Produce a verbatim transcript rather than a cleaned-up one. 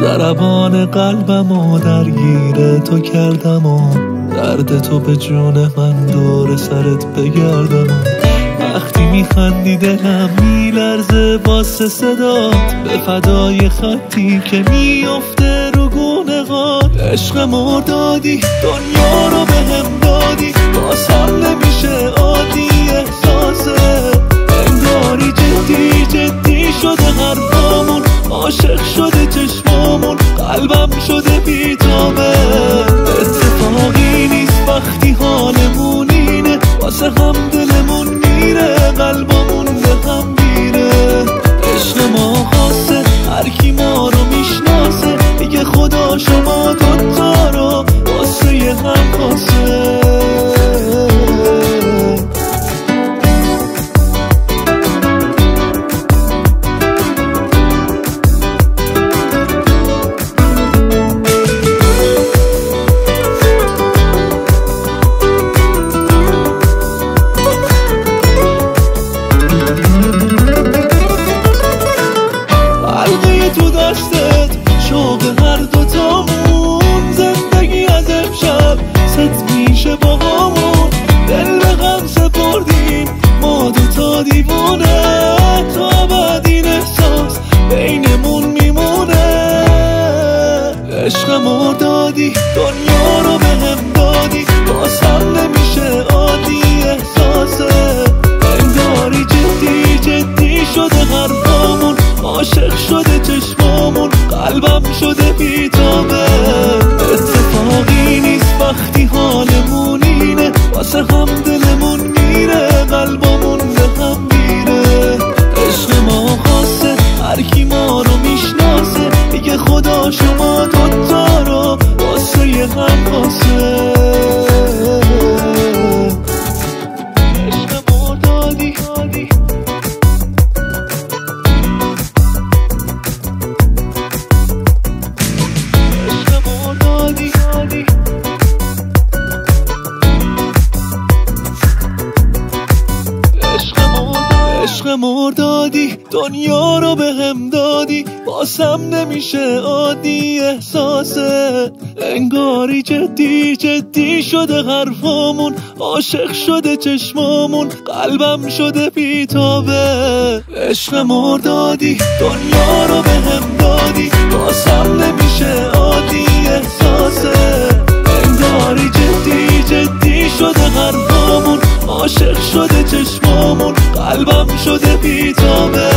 ضربان قلبم و درگیر تو کردم و درد تو به جون من دور سرت بگردم. وقتی میخندی دلم میلرزه واسه صدات، به فدای خطی که میافته رو گونه هات. عشق مردادی دنیا رو به هم دادی، بازم نمیشه عادی احساسه، انگاری جدی جدی شده حرفامون، عاشق شده چشمامون، قلبم شده بیتابه. اتفاقی نیست وقتی حالمون اینه، واسه هم دلمون میره، قلبمون به هم میره. عشق ما خاصه، هرکی ما رو میشناسه دیگه خدا شما دوتا رو واسه یه هم خاصه. عشق مردادی دنیا رو به هم دادی، بازم نمیشه عادی احساسه، انگاری جدی جدی شده حرفامون، عاشق شده چشمامون، قلبم شده بیتابه. اتفاقی نیست وقتی حالمون اینه، واسه هم دلمون میره، قلبمون به هم میره. عشق ما خاصه، هرکی ما رو میشناسه دیگه خدا شما دوتا رو واسه یه هم خاصه. عشق مردادی عشق مردادی دنیا رو به هم دادی، بازم نمیشه عادی احساسه، انگاری جدی جدی شده حرفامون، عاشق شده چشمامون، قلبم شده بیتابه. عشق مردادی دنیا رو به هم دادی، بازم نمیشه عادی احساسه، انگاری جدی جدی شده حرفامون، عاشق شده چشمامون، قلبم شده بیتابه.